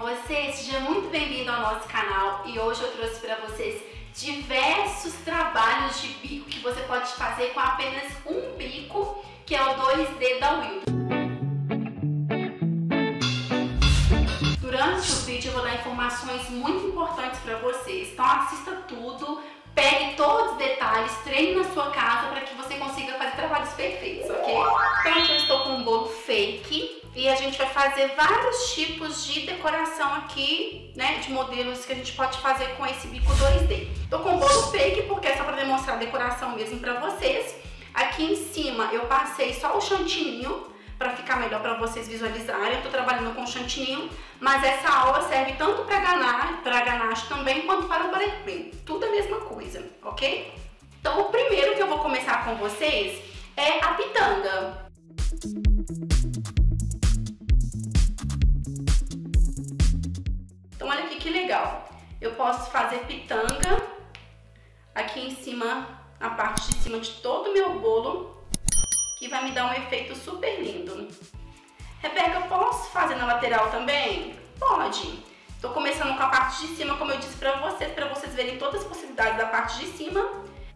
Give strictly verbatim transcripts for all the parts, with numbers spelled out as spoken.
você? Seja muito bem-vindo ao nosso canal e hoje eu trouxe para vocês diversos trabalhos de bico que você pode fazer com apenas um bico, que é o dois D da Wilton. Durante o vídeo eu vou dar informações muito importantes para vocês, então assista tudo, pegue todos os detalhes, treine na sua casa para que você consiga fazer trabalhos perfeitos, ok? Então aqui eu estou com um bolo fake. E a gente vai fazer vários tipos de decoração aqui, né? De modelos que a gente pode fazer com esse bico dois D. Tô com o bolo fake porque é só pra demonstrar a decoração mesmo pra vocês. Aqui em cima eu passei só o chantininho pra ficar melhor pra vocês visualizarem. Eu tô trabalhando com chantininho, mas essa aula serve tanto pra ganache, pra ganache também, quanto para o branquinho. Tudo a mesma coisa, ok? Então o primeiro que eu vou começar com vocês é a pitanga. Olha aqui que legal, eu posso fazer pitanga aqui em cima, na parte de cima de todo o meu bolo, que vai me dar um efeito super lindo. Rebeca, eu posso fazer na lateral também? Pode! Tô começando com a parte de cima, como eu disse pra vocês, pra vocês verem todas as possibilidades da parte de cima.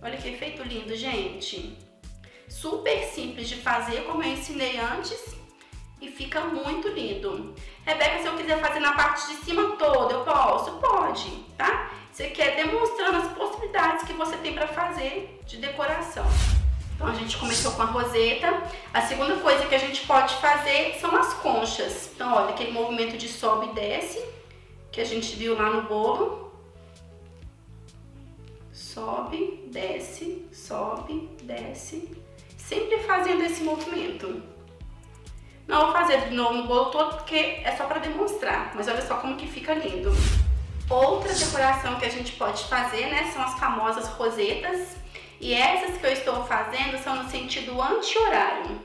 Olha que efeito lindo, gente! Super simples de fazer, como eu ensinei antes. E fica muito lindo. Rebeca, se eu quiser fazer na parte de cima toda, eu posso? Pode, tá? Isso aqui é demonstrando as possibilidades que você tem pra fazer de decoração. Então a gente começou com a roseta. A segunda coisa que a gente pode fazer são as conchas. Então olha, aquele movimento de sobe e desce que a gente viu lá no bolo. Sobe, desce, sobe, desce. Sempre fazendo esse movimento. Não vou fazer de novo no bolo todo porque é só para demonstrar, mas olha só como que fica lindo. Outra decoração que a gente pode fazer, né, são as famosas rosetas. E essas que eu estou fazendo são no sentido anti-horário.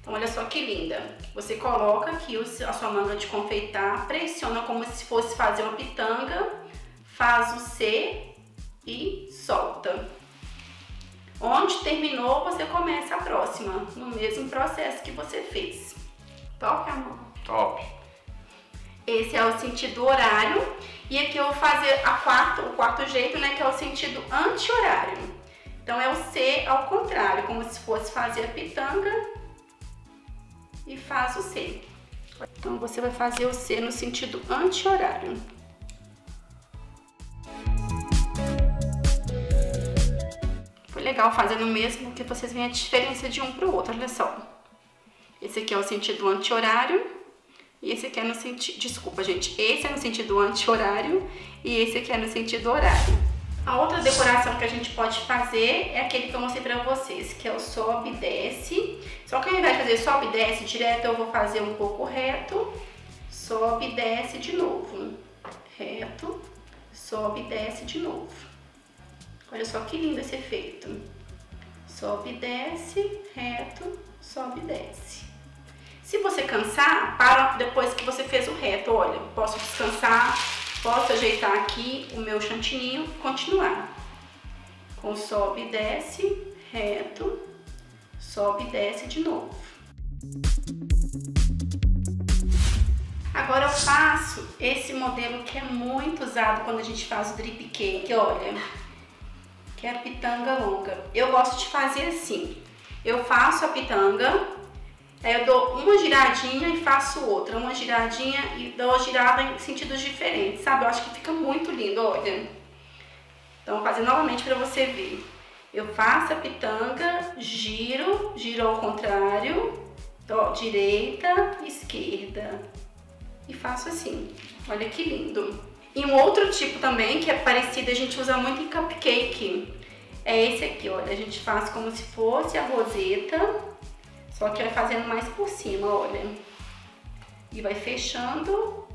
Então olha só que linda. Você coloca aqui a sua manga de confeitar, pressiona como se fosse fazer uma pitanga, faz o C e solta. Onde terminou, você começa a próxima, no mesmo processo que você fez. Top, amor? Top! Esse é o sentido horário. E aqui eu vou fazer a quarta, o quarto jeito, né, que é o sentido anti-horário. Então é o C ao contrário, como se fosse fazer a pitanga e faz o C. Então você vai fazer o C no sentido anti-horário. Legal fazendo o mesmo, que vocês veem a diferença de um para o outro, olha só. Esse aqui é o sentido anti-horário e esse aqui é no sentido... Desculpa, gente. Esse é no sentido anti-horário e esse aqui é no sentido horário. A outra decoração que a gente pode fazer é aquele que eu mostrei para vocês, que é o sobe e desce. Só que ao invés de fazer sobe e desce direto, eu vou fazer um pouco reto, sobe e desce de novo. Reto, sobe e desce de novo. Olha só que lindo esse efeito. Sobe e desce, reto, sobe e desce. Se você cansar, para depois que você fez o reto. Olha, posso descansar, posso ajeitar aqui o meu chantininho e continuar. Com sobe e desce, reto, sobe e desce de novo. Agora eu faço esse modelo que é muito usado quando a gente faz o drip cake, olha. Que é a pitanga longa. Eu gosto de fazer assim. Eu faço a pitanga, aí eu dou uma giradinha e faço outra, uma giradinha e dou girada em sentidos diferentes, sabe? Eu acho que fica muito lindo, olha. Então, vou fazer novamente para você ver. Eu faço a pitanga, giro, giro ao contrário, dou direita, esquerda e faço assim. Olha que lindo! E um outro tipo também, que é parecido, a gente usa muito em cupcake, é esse aqui, olha. A gente faz como se fosse a roseta, só que vai fazendo mais por cima, olha. E vai fechando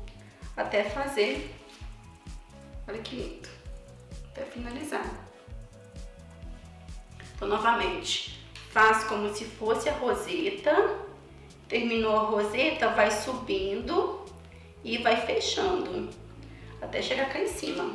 até fazer, olha que lindo, até finalizar. Então, novamente, faz como se fosse a roseta, terminou a roseta, vai subindo e vai fechando. Até chegar cá em cima.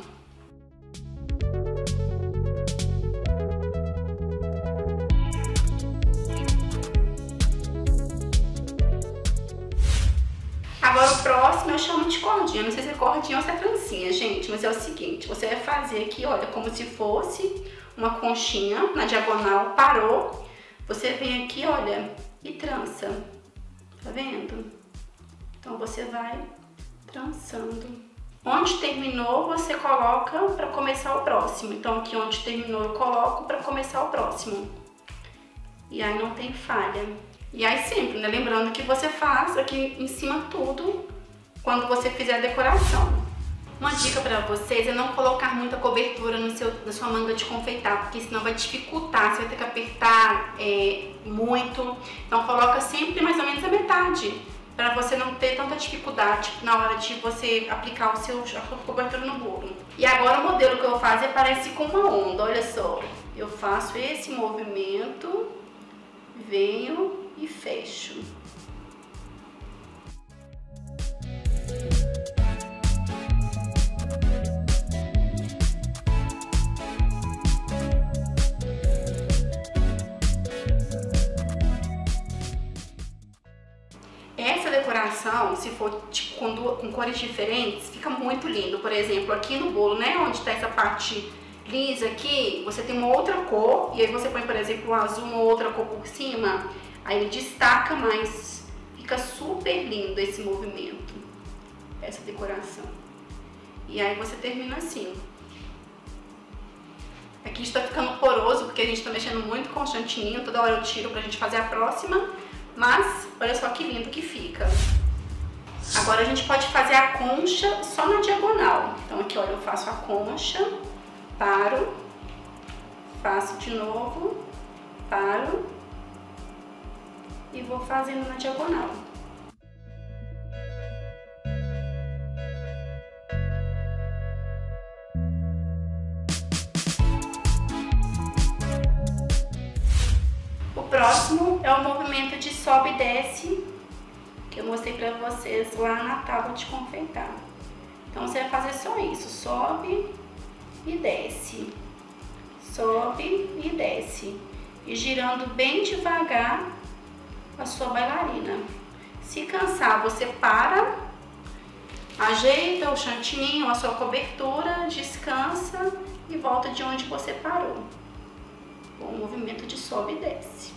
Agora eu próxima eu chamo de cordinha, não sei se é cordinha ou se é trancinha, gente, mas é o seguinte, você vai fazer aqui, olha, como se fosse uma conchinha na diagonal, parou, você vem aqui, olha, e trança, tá vendo? Então você vai trançando. Onde terminou, você coloca pra começar o próximo, então aqui onde terminou eu coloco pra começar o próximo, e aí não tem falha. E aí sempre, né? Lembrando que você faz aqui em cima tudo quando você fizer a decoração. Uma dica pra vocês é não colocar muita cobertura no seu, na sua manga de confeitar, porque senão vai dificultar, você vai ter que apertar é, muito. Então coloca sempre mais ou menos a metade, pra você não ter tanta dificuldade na hora de você aplicar o seu, a sua cobertura no bolo. E agora o modelo que eu faço é parece com uma onda, olha só. Eu faço esse movimento, venho... e fecho. Essa decoração, se for tipo, com cores diferentes, fica muito lindo. Por exemplo, aqui no bolo, né, onde está essa parte lisa aqui, você tem uma outra cor, e aí você põe, por exemplo, um azul, uma outra cor por cima. Aí ele destaca mais, fica super lindo esse movimento, essa decoração. E aí você termina assim. Aqui está ficando poroso, porque a gente está mexendo muito com o chantininho, toda hora eu tiro pra gente fazer a próxima, mas olha só que lindo que fica. Agora a gente pode fazer a concha só na diagonal. Então aqui, olha, eu faço a concha, paro, faço de novo, paro, e vou fazendo na diagonal. O próximo é o movimento de sobe e desce, que eu mostrei pra vocês lá na tábua de confeitar. Então você vai fazer só isso, sobe e desce, sobe e desce, e girando bem devagar a sua bailarina. Se cansar, você para, ajeita o chantininho, a sua cobertura, descansa e volta de onde você parou. O movimento de sobe e desce.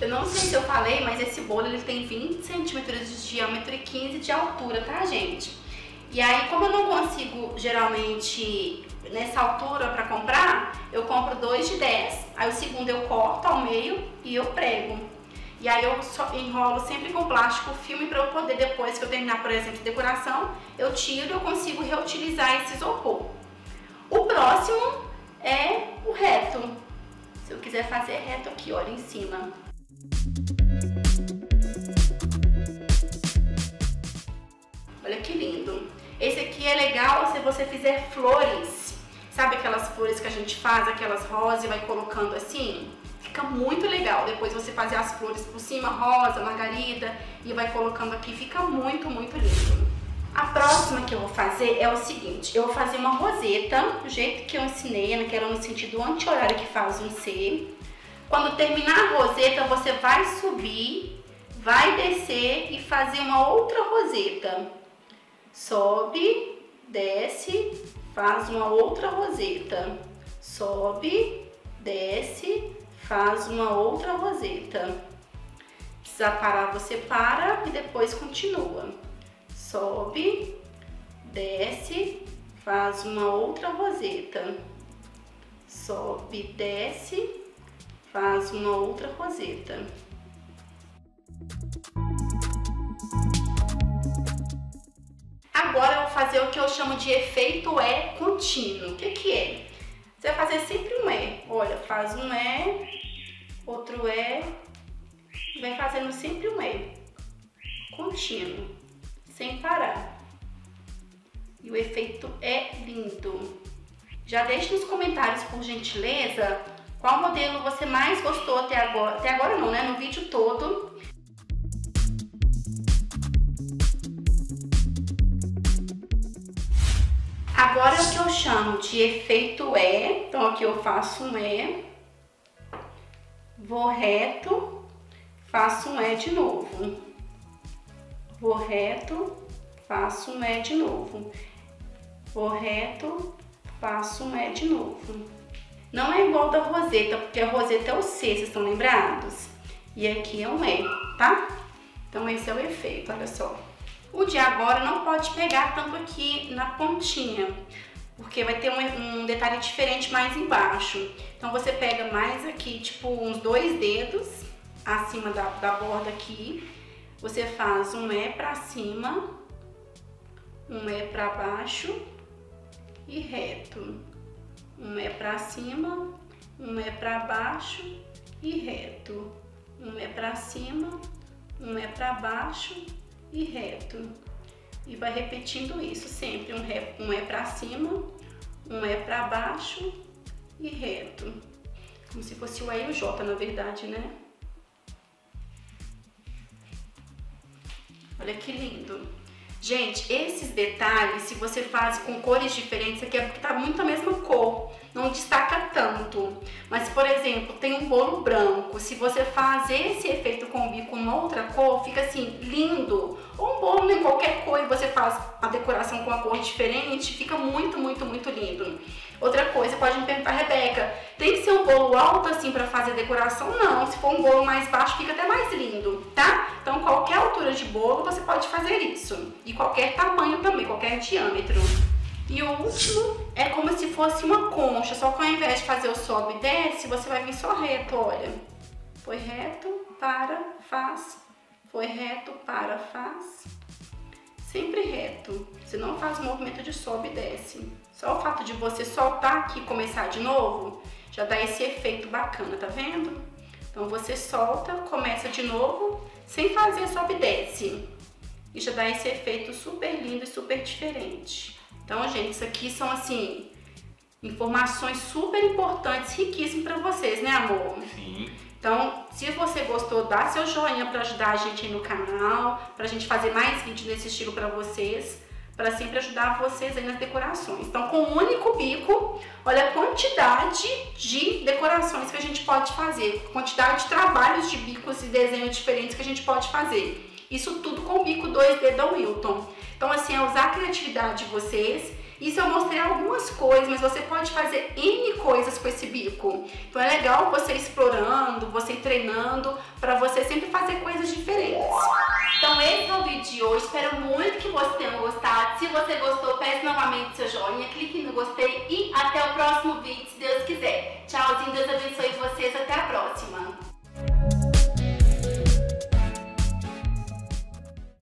Eu não sei se eu falei, mas esse bolo ele tem vinte centímetros de diâmetro e quinze de altura, tá, gente? E aí, como eu não consigo, geralmente, nessa altura para comprar, eu compro dois de dez, aí o segundo eu corto ao meio e eu prego. E aí eu só enrolo sempre com plástico filme para eu poder, depois que eu terminar, por exemplo, de decoração, eu tiro e eu consigo reutilizar esse isopor. O próximo é o reto. Se eu quiser fazer reto aqui, olha, em cima. Olha que lindo. Esse aqui é legal se você fizer flores. Sabe aquelas flores que a gente faz, aquelas rosas e vai colocando assim? Fica muito legal. Depois você fazer as flores por cima, rosa, margarida, e vai colocando aqui. Fica muito, muito lindo. A próxima que eu vou fazer é o seguinte. Eu vou fazer uma roseta, do jeito que eu ensinei, naquela no sentido anti-horário que faz um C. Quando terminar a roseta, você vai subir, vai descer e fazer uma outra roseta. Sobe, desce, faz uma outra roseta, sobe, desce, faz uma outra roseta. Precisa parar, você para e depois continua. Sobe, desce, faz uma outra roseta, sobe, desce, faz uma outra roseta. Agora eu vou fazer o que eu chamo de efeito E contínuo. O que que é? Você vai fazer sempre um E. Olha, faz um E, outro E, vai fazendo sempre um E. Contínuo, sem parar. E o efeito é lindo. Já deixe nos comentários, por gentileza, qual modelo você mais gostou até agora. Até agora não, né? No vídeo todo. Agora é o que eu chamo de efeito E. Então aqui eu faço um E, vou reto, faço um é de novo, vou reto, faço um é de novo, vou reto, faço um é de novo. Não é igual da roseta, porque a roseta é o C, vocês estão lembrados? E aqui é um E, tá? Então esse é o efeito, olha só. O de agora não pode pegar tanto aqui na pontinha, porque vai ter um, um detalhe diferente mais embaixo. Então você pega mais aqui, tipo uns dois dedos acima da, da borda aqui. Você faz um E pra cima, um E pra baixo e reto. Um é pra cima, um é pra baixo e reto. Um é pra cima, um é pra baixo e reto. E vai repetindo isso sempre. Um é, um é pra cima, um é pra baixo e reto. Como se fosse o E e o J, na verdade, né? Olha que lindo! Gente, esses detalhes, se você faz com cores diferentes, aqui é porque tá muito a mesma cor, não destaca tanto. Mas, por exemplo, tem um bolo branco, se você faz esse efeito com o bico com outra cor, fica assim, lindo. Ou um bolo em qualquer cor e você faz a decoração com a cor diferente, fica muito, muito, muito lindo. Outra coisa, pode me perguntar, Rebeca, tem que ser um bolo alto assim pra fazer a decoração? Não, se for um bolo mais baixo fica até mais lindo, tá? Então qualquer altura de bolo você pode fazer isso. E qualquer tamanho também, qualquer diâmetro. E o último é como se fosse uma concha, só que ao invés de fazer o sobe e desce, você vai vir só reto, olha. Foi reto, para, faz. Foi reto, para, faz. Sempre reto. Você não faz o movimento de sobe e desce. Só o fato de você soltar aqui e começar de novo, já dá esse efeito bacana, tá vendo? Então você solta, começa de novo, sem fazer sobe e desce. E já dá esse efeito super lindo e super diferente. Então, gente, isso aqui são, assim, informações super importantes, riquíssimas pra vocês, né, amor? Sim. Então, se você gostou, dá seu joinha pra ajudar a gente aí no canal, pra gente fazer mais vídeos desse estilo pra vocês, para sempre ajudar vocês aí nas decorações. Então, com um único bico, olha a quantidade de decorações que a gente pode fazer, quantidade de trabalhos de bicos e desenhos diferentes que a gente pode fazer. Isso tudo com o bico dois D da Wilton. Então, assim, é usar a criatividade de vocês. Isso eu mostrei algumas coisas, mas você pode fazer N coisas com esse bico. Então, é legal você explorando, você treinando, para você sempre fazer coisas diferentes. Então, esse é o vídeo de hoje. Espero muito que vocês tenham gostado. Se você gostou, peço novamente seu joinha, clique no gostei e até o próximo vídeo, se Deus quiser. Tchauzinho, Deus abençoe vocês, até a próxima.